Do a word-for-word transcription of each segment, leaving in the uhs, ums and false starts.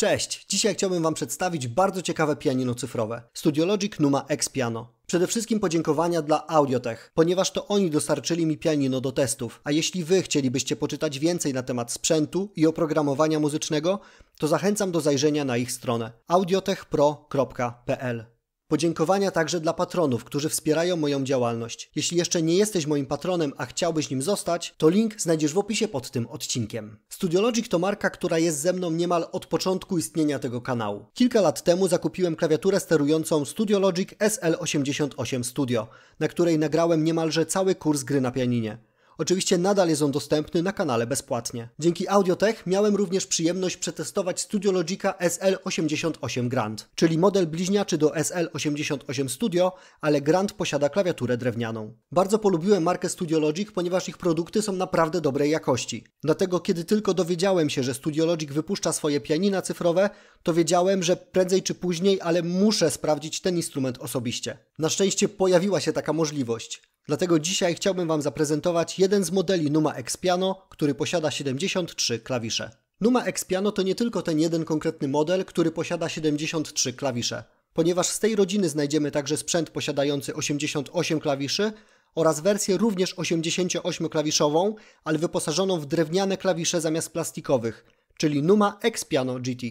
Cześć! Dzisiaj chciałbym Wam przedstawić bardzo ciekawe pianino cyfrowe Studiologic Numa X Piano. Przede wszystkim podziękowania dla AudioTech, ponieważ to oni dostarczyli mi pianino do testów, a jeśli Wy chcielibyście poczytać więcej na temat sprzętu i oprogramowania muzycznego, to zachęcam do zajrzenia na ich stronę audiotech pro kropka p l. Podziękowania także dla patronów, którzy wspierają moją działalność. Jeśli jeszcze nie jesteś moim patronem, a chciałbyś nim zostać, to link znajdziesz w opisie pod tym odcinkiem. Studiologic to marka, która jest ze mną niemal od początku istnienia tego kanału. Kilka lat temu zakupiłem klawiaturę sterującą Studiologic S L osiemdziesiąt osiem Studio, na której nagrałem niemalże cały kurs gry na pianinie. Oczywiście nadal jest on dostępny na kanale bezpłatnie. Dzięki AudioTech miałem również przyjemność przetestować Studiologica S L osiemdziesiąt osiem Grand, czyli model bliźniaczy do S L osiemdziesiąt osiem Studio, ale Grand posiada klawiaturę drewnianą. Bardzo polubiłem markę Studiologic, ponieważ ich produkty są naprawdę dobrej jakości. Dlatego kiedy tylko dowiedziałem się, że Studiologic wypuszcza swoje pianina cyfrowe, to wiedziałem, że prędzej czy później, ale muszę sprawdzić ten instrument osobiście. Na szczęście pojawiła się taka możliwość. Dlatego dzisiaj chciałbym Wam zaprezentować jeden z modeli Numa X Piano, który posiada siedemdziesiąt trzy klawisze. Numa X Piano to nie tylko ten jeden konkretny model, który posiada siedemdziesiąt trzy klawisze, ponieważ z tej rodziny znajdziemy także sprzęt posiadający osiemdziesiąt osiem klawiszy oraz wersję również osiemdziesięcioośmioklawiszową, ale wyposażoną w drewniane klawisze zamiast plastikowych, czyli Numa X Piano G T.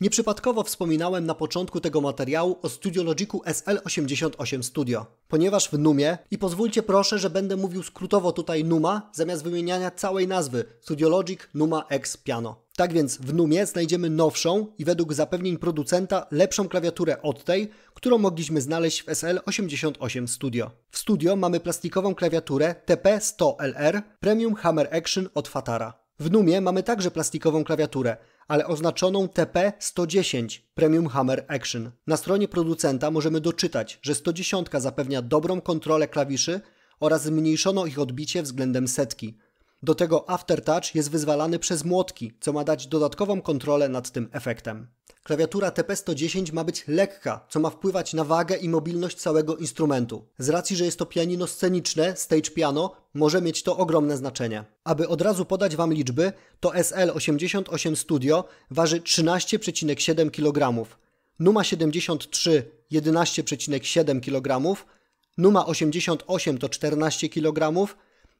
Nieprzypadkowo wspominałem na początku tego materiału o Studiologicu S L osiemdziesiąt osiem Studio, ponieważ w Numie, i pozwólcie proszę, że będę mówił skrótowo tutaj Numa, zamiast wymieniania całej nazwy Studiologic Numa X Piano. Tak więc w Numie znajdziemy nowszą i według zapewnień producenta lepszą klawiaturę od tej, którą mogliśmy znaleźć w S L osiemdziesiąt osiem Studio. W Studio mamy plastikową klawiaturę T P sto L R Premium Hammer Action od Fatara. W Numie mamy także plastikową klawiaturę, ale oznaczoną T P sto dziesięć Premium Hammer Action. Na stronie producenta możemy doczytać, że sto dziesięć zapewnia dobrą kontrolę klawiszy oraz zmniejszono ich odbicie względem setki. Do tego aftertouch jest wyzwalany przez młotki, co ma dać dodatkową kontrolę nad tym efektem. Klawiatura T P sto dziesięć ma być lekka, co ma wpływać na wagę i mobilność całego instrumentu. Z racji, że jest to pianino sceniczne, stage piano, może mieć to ogromne znaczenie. Aby od razu podać Wam liczby, to S L osiemdziesiąt osiem Studio waży trzynaście przecinek siedem kilogramów, Numa siedemdziesiąt trzy jedenaście przecinek siedem kilogramów, Numa osiemdziesiąt osiem to czternaście kilogramów,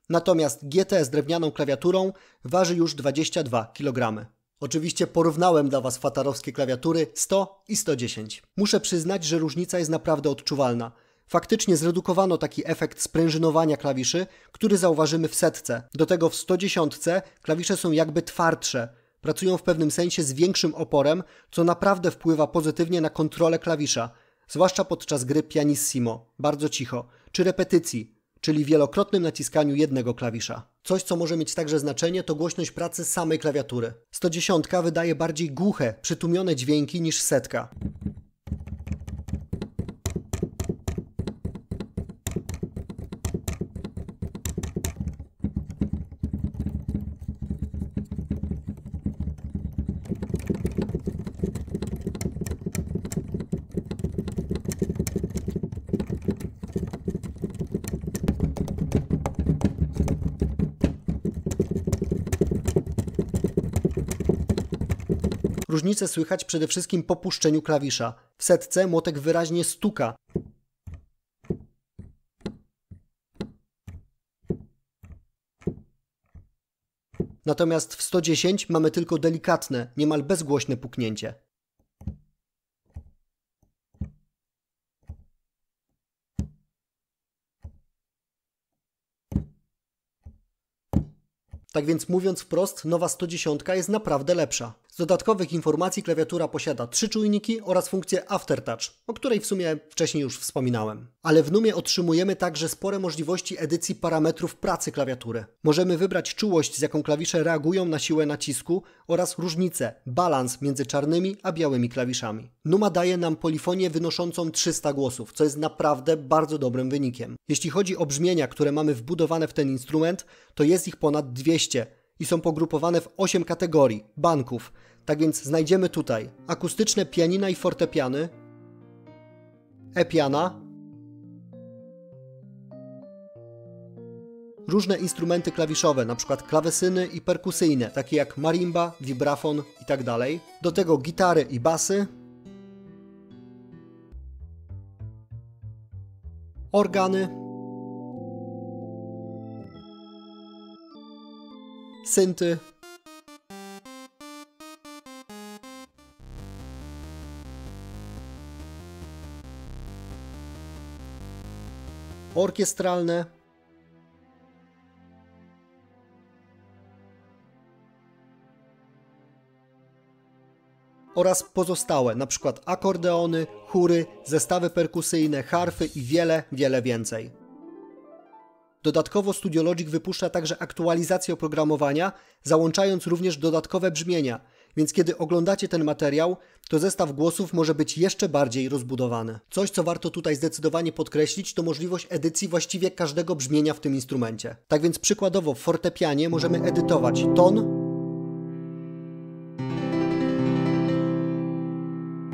natomiast G T z drewnianą klawiaturą waży już dwadzieścia dwa kilogramy. Oczywiście porównałem dla Was fatarowskie klawiatury sto i sto dziesięć. Muszę przyznać, że różnica jest naprawdę odczuwalna. Faktycznie zredukowano taki efekt sprężynowania klawiszy, który zauważymy w setce. Do tego w sto dziesięć klawisze są jakby twardsze. Pracują w pewnym sensie z większym oporem, co naprawdę wpływa pozytywnie na kontrolę klawisza, zwłaszcza podczas gry pianissimo, bardzo cicho, czy repetycji, czyli wielokrotnym naciskaniu jednego klawisza. Coś, co może mieć także znaczenie, to głośność pracy samej klawiatury. sto dziesięć wydaje bardziej głuche, przytłumione dźwięki niż setka. Różnicę słychać przede wszystkim po puszczeniu klawisza. W setce młotek wyraźnie stuka. Natomiast w sto dziesięć mamy tylko delikatne, niemal bezgłośne puknięcie. Tak więc mówiąc wprost, nowa sto dziesięć jest naprawdę lepsza. Z dodatkowych informacji klawiatura posiada trzy czujniki oraz funkcję aftertouch, o której w sumie wcześniej już wspominałem. Ale w Numie otrzymujemy także spore możliwości edycji parametrów pracy klawiatury. Możemy wybrać czułość, z jaką klawisze reagują na siłę nacisku oraz różnicę, balans między czarnymi a białymi klawiszami. Numa daje nam polifonię wynoszącą trzysta głosów, co jest naprawdę bardzo dobrym wynikiem. Jeśli chodzi o brzmienia, które mamy wbudowane w ten instrument, to jest ich ponad dwieście i są pogrupowane w osiem kategorii, banków. Tak więc znajdziemy tutaj akustyczne pianina i fortepiany, e-piana, różne instrumenty klawiszowe, np. klawesyny i perkusyjne, takie jak marimba, vibrafon itd. Do tego gitary i basy, organy, synty, orkiestralne, oraz pozostałe, np. akordeony, chóry, zestawy perkusyjne, harfy i wiele, wiele więcej. Dodatkowo Studiologic wypuszcza także aktualizację oprogramowania, załączając również dodatkowe brzmienia, więc kiedy oglądacie ten materiał, to zestaw głosów może być jeszcze bardziej rozbudowany. Coś, co warto tutaj zdecydowanie podkreślić, to możliwość edycji właściwie każdego brzmienia w tym instrumencie. Tak więc przykładowo w fortepianie możemy edytować ton,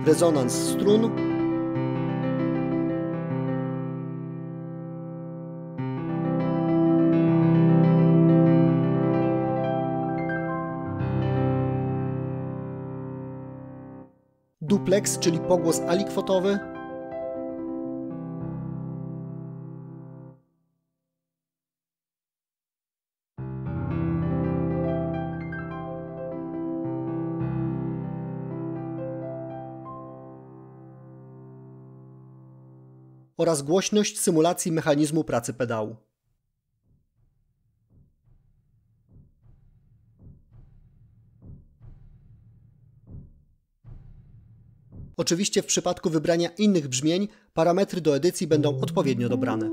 rezonans strun, dupleks, czyli pogłos alikwotowy, oraz głośność symulacji mechanizmu pracy pedału. Oczywiście w przypadku wybrania innych brzmień parametry do edycji będą odpowiednio dobrane.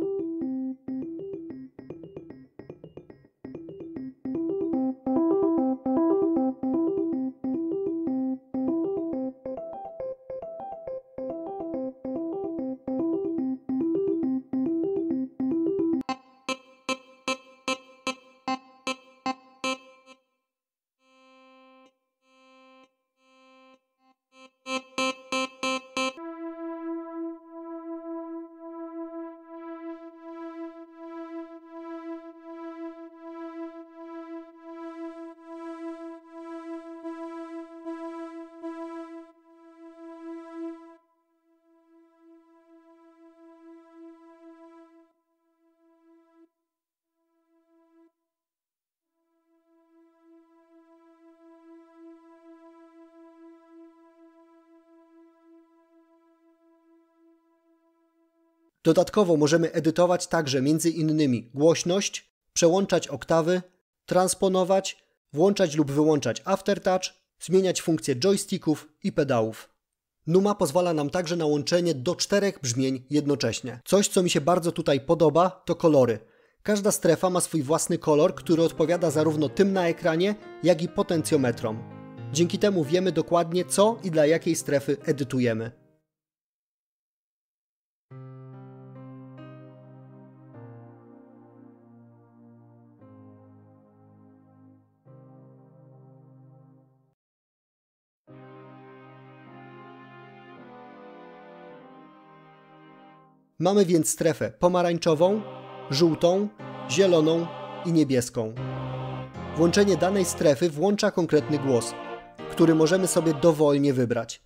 Dodatkowo możemy edytować także m.in. głośność, przełączać oktawy, transponować, włączać lub wyłączać aftertouch, zmieniać funkcje joysticków i pedałów. Numa pozwala nam także na łączenie do czterech brzmień jednocześnie. Coś, co mi się bardzo tutaj podoba, to kolory. Każda strefa ma swój własny kolor, który odpowiada zarówno tym na ekranie, jak i potencjometrom. Dzięki temu wiemy dokładnie, co i dla jakiej strefy edytujemy. Mamy więc strefę pomarańczową, żółtą, zieloną i niebieską. Włączenie danej strefy włącza konkretny głos, który możemy sobie dowolnie wybrać.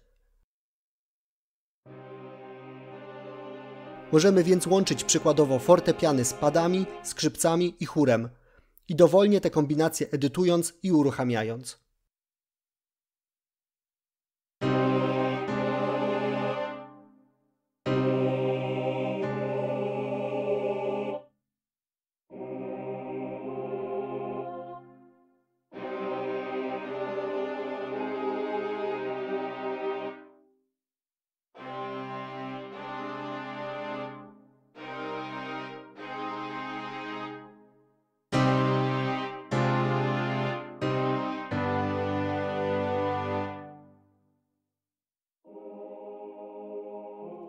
Możemy więc łączyć przykładowo fortepiany z padami, skrzypcami i chórem i dowolnie te kombinacje edytując i uruchamiając.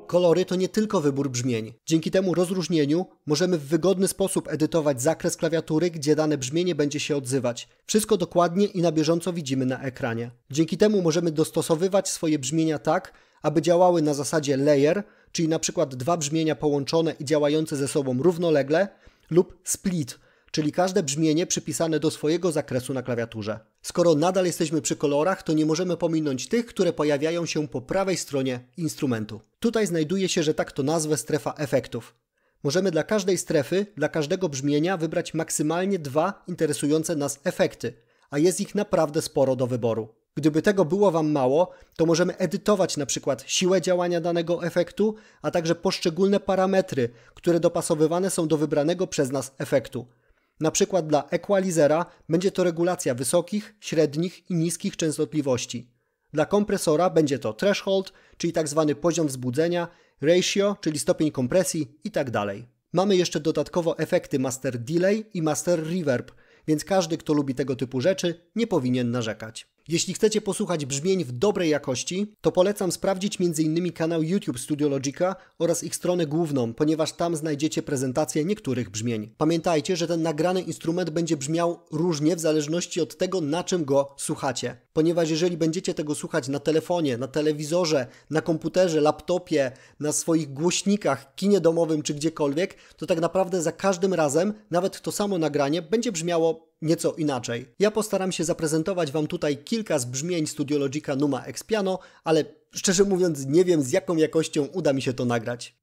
Kolory to nie tylko wybór brzmień. Dzięki temu rozróżnieniu możemy w wygodny sposób edytować zakres klawiatury, gdzie dane brzmienie będzie się odzywać. Wszystko dokładnie i na bieżąco widzimy na ekranie. Dzięki temu możemy dostosowywać swoje brzmienia tak, aby działały na zasadzie layer, czyli na przykład dwa brzmienia połączone i działające ze sobą równolegle, lub split, czyli każde brzmienie przypisane do swojego zakresu na klawiaturze. Skoro nadal jesteśmy przy kolorach, to nie możemy pominąć tych, które pojawiają się po prawej stronie instrumentu. Tutaj znajduje się, że tak to nazwę, strefa efektów. Możemy dla każdej strefy, dla każdego brzmienia wybrać maksymalnie dwa interesujące nas efekty, a jest ich naprawdę sporo do wyboru. Gdyby tego było Wam mało, to możemy edytować na przykład siłę działania danego efektu, a także poszczególne parametry, które dopasowywane są do wybranego przez nas efektu. Na przykład dla equalizera będzie to regulacja wysokich, średnich i niskich częstotliwości. Dla kompresora będzie to threshold, czyli tzw. poziom wzbudzenia, ratio, czyli stopień kompresji itd. Mamy jeszcze dodatkowo efekty master delay i master reverb, więc każdy, kto lubi tego typu rzeczy, nie powinien narzekać. Jeśli chcecie posłuchać brzmień w dobrej jakości, to polecam sprawdzić między innymi kanał YouTube Studiologica oraz ich stronę główną, ponieważ tam znajdziecie prezentację niektórych brzmień. Pamiętajcie, że ten nagrany instrument będzie brzmiał różnie w zależności od tego, na czym go słuchacie. Ponieważ jeżeli będziecie tego słuchać na telefonie, na telewizorze, na komputerze, laptopie, na swoich głośnikach, kinie domowym czy gdziekolwiek, to tak naprawdę za każdym razem nawet to samo nagranie będzie brzmiało nieco inaczej. Ja postaram się zaprezentować Wam tutaj kilka z brzmień Studiologica Numa X Piano, ale szczerze mówiąc nie wiem, z jaką jakością uda mi się to nagrać.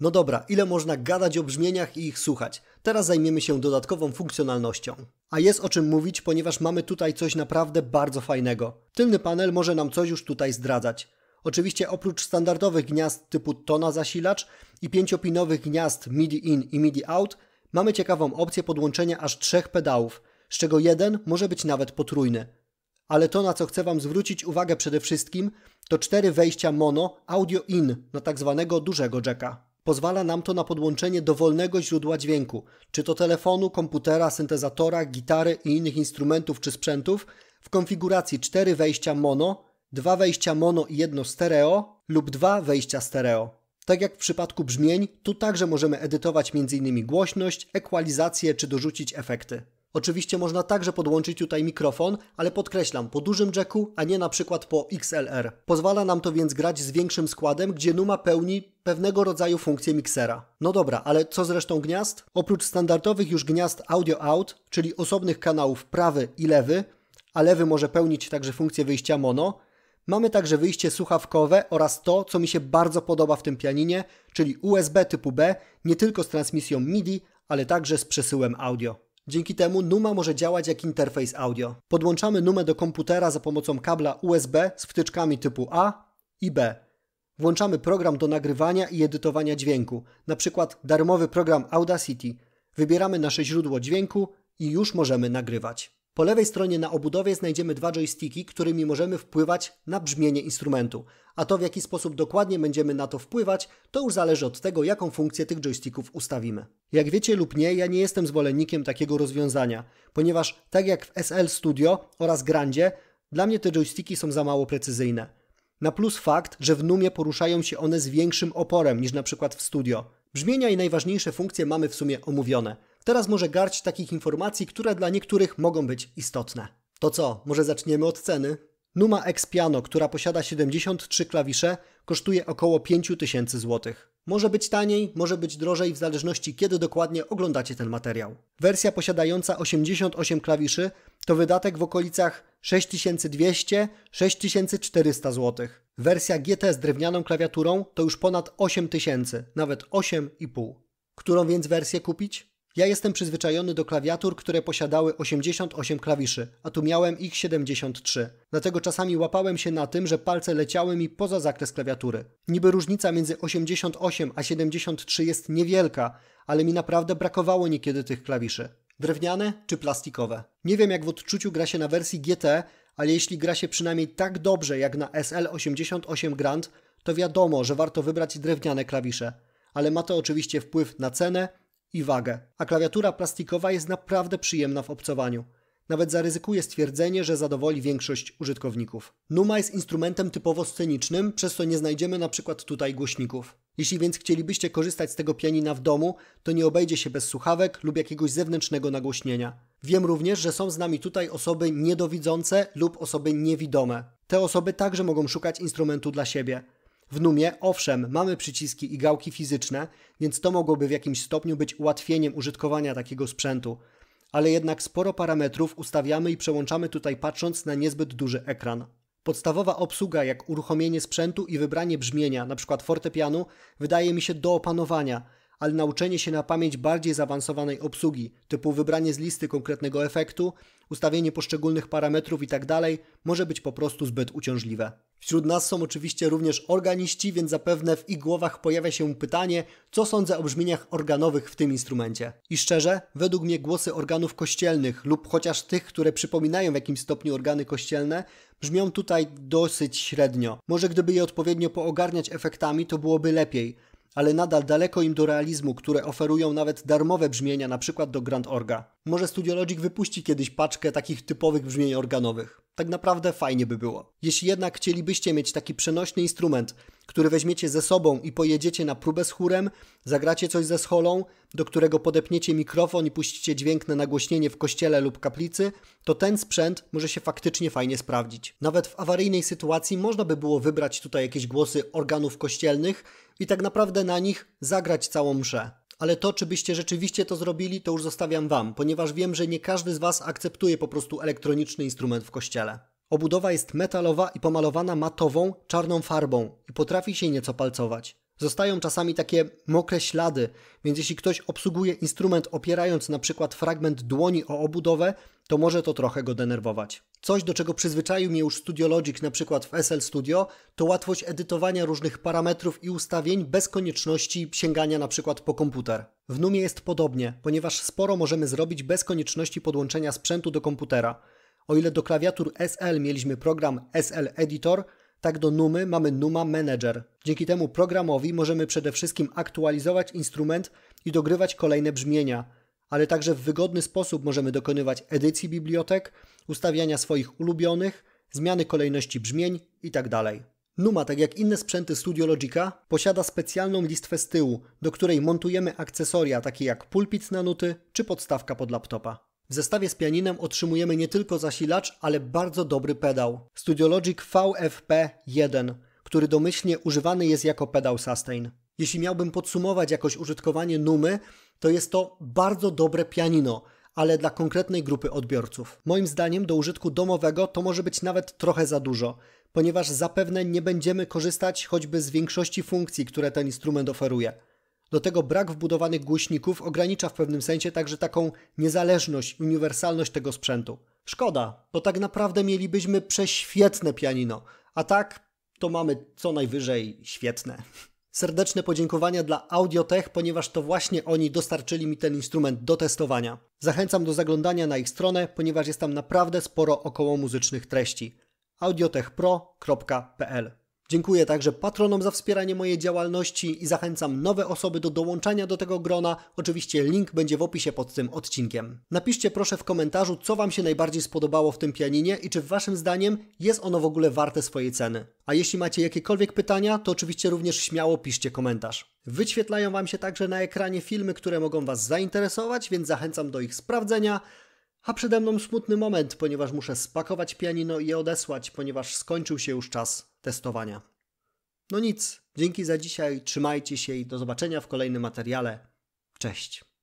No dobra, ile można gadać o brzmieniach i ich słuchać? Teraz zajmiemy się dodatkową funkcjonalnością. A jest o czym mówić, ponieważ mamy tutaj coś naprawdę bardzo fajnego. Tylny panel może nam coś już tutaj zdradzać. Oczywiście oprócz standardowych gniazd typu tona zasilacz i pięciopinowych gniazd MIDI in i MIDI out, mamy ciekawą opcję podłączenia aż trzech pedałów, z czego jeden może być nawet potrójny. Ale to, na co chcę Wam zwrócić uwagę przede wszystkim, to cztery wejścia mono audio in na tak zwanego dużego jacka. Pozwala nam to na podłączenie dowolnego źródła dźwięku, czy to telefonu, komputera, syntezatora, gitary i innych instrumentów czy sprzętów w konfiguracji cztery wejścia mono, dwa wejścia mono i jedno stereo lub dwa wejścia stereo. Tak jak w przypadku brzmień, tu także możemy edytować m.in. głośność, ekwalizację czy dorzucić efekty. Oczywiście można także podłączyć tutaj mikrofon, ale podkreślam, po dużym jacku, a nie na przykład po X L R. Pozwala nam to więc grać z większym składem, gdzie Numa pełni pewnego rodzaju funkcję miksera. No dobra, ale co z resztą gniazd? Oprócz standardowych już gniazd audio out, czyli osobnych kanałów prawy i lewy, a lewy może pełnić także funkcję wyjścia mono, mamy także wyjście słuchawkowe oraz to, co mi się bardzo podoba w tym pianinie, czyli U S B typu B, nie tylko z transmisją MIDI, ale także z przesyłem audio. Dzięki temu Numa może działać jak interfejs audio. Podłączamy Numę do komputera za pomocą kabla U S B z wtyczkami typu A i B. Włączamy program do nagrywania i edytowania dźwięku, na przykład darmowy program Audacity. Wybieramy nasze źródło dźwięku i już możemy nagrywać. Po lewej stronie na obudowie znajdziemy dwa joysticki, którymi możemy wpływać na brzmienie instrumentu. A to, w jaki sposób dokładnie będziemy na to wpływać, to już zależy od tego, jaką funkcję tych joysticków ustawimy. Jak wiecie lub nie, ja nie jestem zwolennikiem takiego rozwiązania, ponieważ tak jak w S L Studio oraz Grandzie, dla mnie te joysticki są za mało precyzyjne. Na plus fakt, że w Numie poruszają się one z większym oporem niż na przykład w Studio. Brzmienia i najważniejsze funkcje mamy w sumie omówione. Teraz może garść takich informacji, które dla niektórych mogą być istotne. To co, może zaczniemy od ceny? Numa X Piano, która posiada siedemdziesiąt trzy klawisze, kosztuje około pięć tysięcy złotych. Może być taniej, może być drożej, w zależności kiedy dokładnie oglądacie ten materiał. Wersja posiadająca osiemdziesiąt osiem klawiszy to wydatek w okolicach sześć tysięcy dwieście do sześć tysięcy czterysta złotych. Wersja G T z drewnianą klawiaturą to już ponad osiem tysięcy, nawet osiem i pół. Którą więc wersję kupić? Ja jestem przyzwyczajony do klawiatur, które posiadały osiemdziesiąt osiem klawiszy, a tu miałem ich siedemdziesiąt trzy. Dlatego czasami łapałem się na tym, że palce leciały mi poza zakres klawiatury. Niby różnica między osiemdziesiąt osiem a siedemdziesiąt trzy jest niewielka, ale mi naprawdę brakowało niekiedy tych klawiszy. Drewniane czy plastikowe? Nie wiem, jak w odczuciu gra się na wersji G T, ale jeśli gra się przynajmniej tak dobrze jak na S L osiemdziesiąt osiem Grand, to wiadomo, że warto wybrać drewniane klawisze. Ale ma to oczywiście wpływ na cenę i wagę. A klawiatura plastikowa jest naprawdę przyjemna w obcowaniu. Nawet zaryzykuję stwierdzenie, że zadowoli większość użytkowników. Numa jest instrumentem typowo scenicznym, przez co nie znajdziemy na przykład tutaj głośników. Jeśli więc chcielibyście korzystać z tego pianina w domu, to nie obejdzie się bez słuchawek lub jakiegoś zewnętrznego nagłośnienia. Wiem również, że są z nami tutaj osoby niedowidzące lub osoby niewidome. Te osoby także mogą szukać instrumentu dla siebie. W Numie, owszem, mamy przyciski i gałki fizyczne, więc to mogłoby w jakimś stopniu być ułatwieniem użytkowania takiego sprzętu. Ale jednak sporo parametrów ustawiamy i przełączamy tutaj, patrząc na niezbyt duży ekran. Podstawowa obsługa, jak uruchomienie sprzętu i wybranie brzmienia, np. fortepianu, wydaje mi się do opanowania, ale nauczenie się na pamięć bardziej zaawansowanej obsługi, typu wybranie z listy konkretnego efektu, ustawienie poszczególnych parametrów itd. może być po prostu zbyt uciążliwe. Wśród nas są oczywiście również organiści, więc zapewne w ich głowach pojawia się pytanie, co sądzę o brzmieniach organowych w tym instrumencie. I szczerze, według mnie głosy organów kościelnych lub chociaż tych, które przypominają w jakimś stopniu organy kościelne, brzmią tutaj dosyć średnio. Może gdyby je odpowiednio poogarniać efektami, to byłoby lepiej, ale nadal daleko im do realizmu, które oferują nawet darmowe brzmienia, na przykład do Grand Orga. Może Studiologic wypuści kiedyś paczkę takich typowych brzmień organowych. Tak naprawdę fajnie by było. Jeśli jednak chcielibyście mieć taki przenośny instrument, który weźmiecie ze sobą i pojedziecie na próbę z chórem, zagracie coś ze scholą, do którego podepniecie mikrofon i puścicie dźwięk na nagłośnienie w kościele lub kaplicy, to ten sprzęt może się faktycznie fajnie sprawdzić. Nawet w awaryjnej sytuacji można by było wybrać tutaj jakieś głosy organów kościelnych i tak naprawdę na nich zagrać całą mszę. Ale to, czy byście rzeczywiście to zrobili, to już zostawiam Wam, ponieważ wiem, że nie każdy z Was akceptuje po prostu elektroniczny instrument w kościele. Obudowa jest metalowa i pomalowana matową, czarną farbą i potrafi się nieco palcować. Zostają czasami takie mokre ślady, więc jeśli ktoś obsługuje instrument opierając na przykład fragment dłoni o obudowę, to może to trochę go denerwować. Coś, do czego przyzwyczaił mnie już Studiologic na przykład w S L Studio, to łatwość edytowania różnych parametrów i ustawień bez konieczności sięgania na przykład po komputer. W Numie jest podobnie, ponieważ sporo możemy zrobić bez konieczności podłączenia sprzętu do komputera. O ile do klawiatur S L mieliśmy program S L Editor, tak do Numy mamy Numa Manager. Dzięki temu programowi możemy przede wszystkim aktualizować instrument i dogrywać kolejne brzmienia, ale także w wygodny sposób możemy dokonywać edycji bibliotek, ustawiania swoich ulubionych, zmiany kolejności brzmień itd. Numa, tak jak inne sprzęty Studiologica, posiada specjalną listwę z tyłu, do której montujemy akcesoria takie jak pulpit na nuty czy podstawka pod laptopa. W zestawie z pianinem otrzymujemy nie tylko zasilacz, ale bardzo dobry pedał. Studiologic V F P jeden, który domyślnie używany jest jako pedał sustain. Jeśli miałbym podsumować jakoś użytkowanie Numy, to jest to bardzo dobre pianino, ale dla konkretnej grupy odbiorców. Moim zdaniem do użytku domowego to może być nawet trochę za dużo, ponieważ zapewne nie będziemy korzystać choćby z większości funkcji, które ten instrument oferuje. Do tego brak wbudowanych głośników ogranicza w pewnym sensie także taką niezależność, uniwersalność tego sprzętu. Szkoda, bo tak naprawdę mielibyśmy prześwietne pianino, a tak to mamy co najwyżej świetne. Serdeczne podziękowania dla AudioTech, ponieważ to właśnie oni dostarczyli mi ten instrument do testowania. Zachęcam do zaglądania na ich stronę, ponieważ jest tam naprawdę sporo okołomuzycznych treści. audiotech pro kropka p l. Dziękuję także patronom za wspieranie mojej działalności i zachęcam nowe osoby do dołączania do tego grona. Oczywiście link będzie w opisie pod tym odcinkiem. Napiszcie proszę w komentarzu, co Wam się najbardziej spodobało w tym pianinie i czy Waszym zdaniem jest ono w ogóle warte swojej ceny. A jeśli macie jakiekolwiek pytania, to oczywiście również śmiało piszcie komentarz. Wyświetlają Wam się także na ekranie filmy, które mogą Was zainteresować, więc zachęcam do ich sprawdzenia. A przede mną smutny moment, ponieważ muszę spakować pianino i je odesłać, ponieważ skończył się już czas testowania. No nic, dzięki za dzisiaj, trzymajcie się i do zobaczenia w kolejnym materiale. Cześć!